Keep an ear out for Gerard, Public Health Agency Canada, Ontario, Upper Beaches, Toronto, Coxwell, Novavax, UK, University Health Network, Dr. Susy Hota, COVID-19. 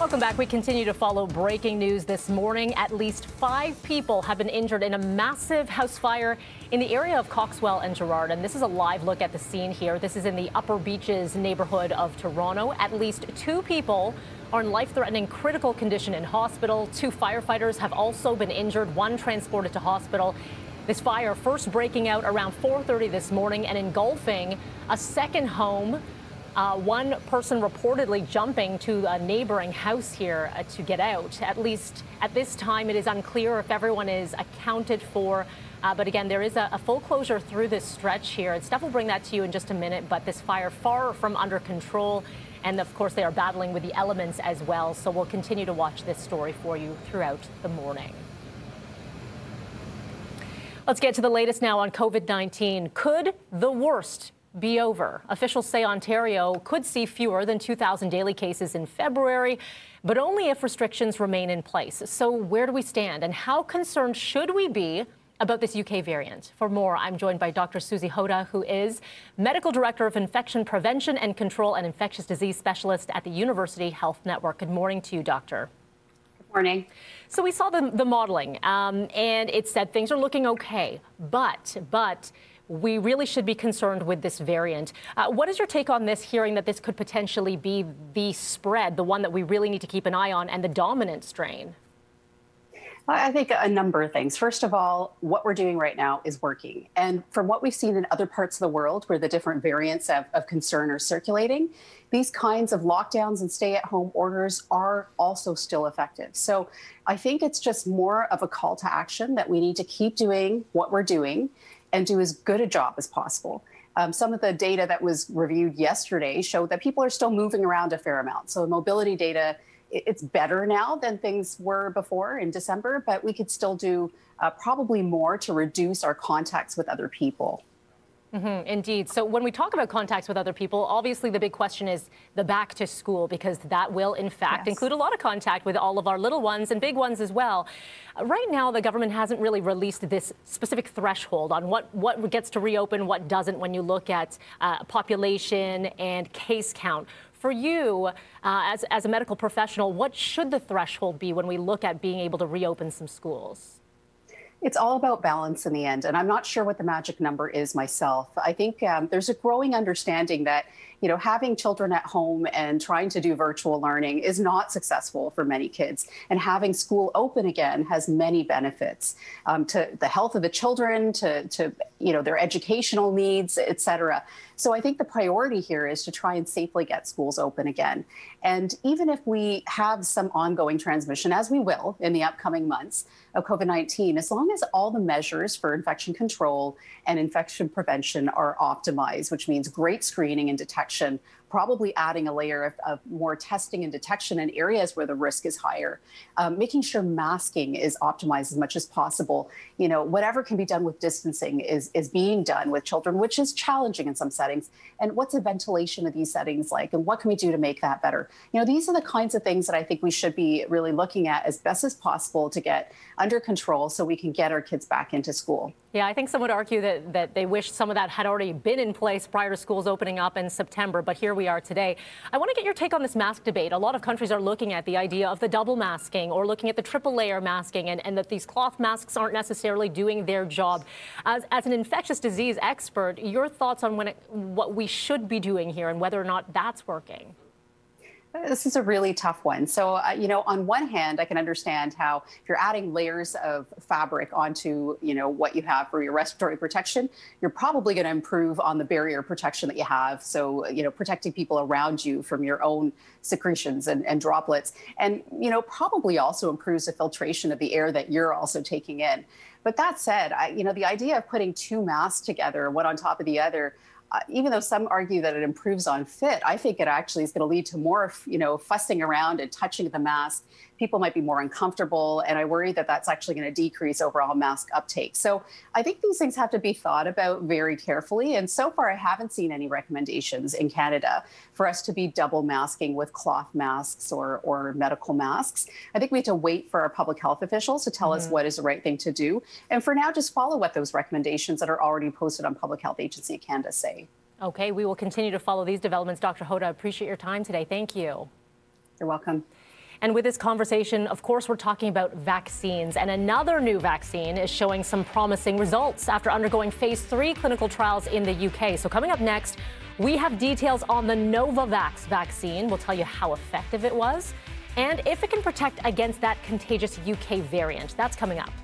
Welcome back. We continue to follow breaking news this morning. At least 5 people have been injured in a massive house fire in the area of Coxwell and Gerard. And this is a live look at the scene here. This is in the Upper Beaches neighborhood of Toronto. At least 2 people are in life-threatening critical condition in hospital. 2 firefighters have also been injured, 1 transported to hospital. This fire first breaking out around 4:30 this morning and engulfing a second home. One person reportedly jumping to a neighboring house here to get out. At least at this time, it is unclear if everyone is accounted for. But again, there is a full closure through this stretch here. And Steph will bring that to you in just a minute. But this fire far from under control. And of course, they are battling with the elements as well. So we'll continue to watch this story for you throughout the morning. Let's get to the latest now on COVID-19. Could the worst be over? Officials say Ontario could see fewer than 2,000 daily cases in February, but only if restrictions remain in place. So where do we stand and how concerned should we be about this UK variant? For more, I'm joined by Dr. Susy Hota, who is Medical Director of Infection Prevention and Control and Infectious Disease Specialist at the University Health Network. Good morning to you, Doctor. Good morning. So we saw the modeling and it said things are looking okay, but we really should be concerned with this variant. What is your take on this, hearing that this could potentially be the spread, the one that we really need to keep an eye on, and the dominant strain? Well, I think a number of things. First of all, what we're doing right now is working. And from what we've seen in other parts of the world where the different variants of concern are circulating, these kinds of lockdowns and stay-at-home orders are also still effective. So I think it's just more of a call to action that we need to keep doing what we're doing and do as good a job as possible. Some of the data that was reviewed yesterday showed that people are still moving around a fair amount. So mobility data, it's better now than things were before in December, but we could still do probably more to reduce our contacts with other people. Mm-hmm, indeed. So when we talk about contacts with other people, obviously the big question is the back to school, because that will, in fact, include a lot of contact with all of our little ones and big ones as well. Right now, the government hasn't really released this specific threshold on what gets to reopen, what doesn't, when you look at population and case count. For you, as a medical professional, what should the threshold be when we look at being able to reopen some schools? It's all about balance in the end, and I'm not sure what the magic number is myself. I think there's a growing understanding that, you know, having children at home and trying to do virtual learning is not successful for many kids, and having school open again has many benefits to the health of the children, to you know, their educational needs, etc. So I think the priority here is to try and safely get schools open again. And even if we have some ongoing transmission, as we will in the upcoming months of COVID-19, as long as all the measures for infection control and infection prevention are optimized, which means great screening and detection, probably adding a layer of more testing and detection in areas where the risk is higher, making sure masking is optimized as much as possible. You know, whatever can be done with distancing is being done with children, which is challenging in some settings. And what's the ventilation of these settings like, and what can we do to make that better? You know, these are the kinds of things that I think we should be really looking at as best as possible to get under control so we can get our kids back into school. Yeah, I think some would argue that they wish some of that had already been in place prior to schools opening up in September, but here we are today. I want to get your take on this mask debate. A lot of countries are looking at the idea of the double masking or looking at the triple layer masking, and that these cloth masks aren't necessarily doing their job. As an infectious disease expert, your thoughts on what we should be doing here and whether or not that's working? This is a really tough one. So, you know, on one hand, I can understand how if you're adding layers of fabric onto, you know, what you have for your respiratory protection, you're probably going to improve on the barrier protection that you have. So, you know, protecting people around you from your own secretions and droplets, and, you know, probably also improves the filtration of the air that you're also taking in. But that said, you know, the idea of putting 2 masks together, one on top of the other, even though some argue that it improves on fit, I think it actually is going to lead to more, you know, fussing around and touching the mask. People might be more uncomfortable, and I worry that that's actually going to decrease overall mask uptake. So I think these things have to be thought about very carefully. And so far, I haven't seen any recommendations in Canada for us to be double masking with cloth masks or medical masks. I think we have to wait for our public health officials to tell us what is the right thing to do. And for now, just follow what those recommendations that are already posted on Public Health Agency Canada say. Okay, we will continue to follow these developments. Dr. Hota, appreciate your time today. Thank you. You're welcome. And with this conversation, of course, we're talking about vaccines. And another new vaccine is showing some promising results after undergoing phase 3 clinical trials in the UK. So coming up next, we have details on the Novavax vaccine. We'll tell you how effective it was and if it can protect against that contagious UK variant. That's coming up.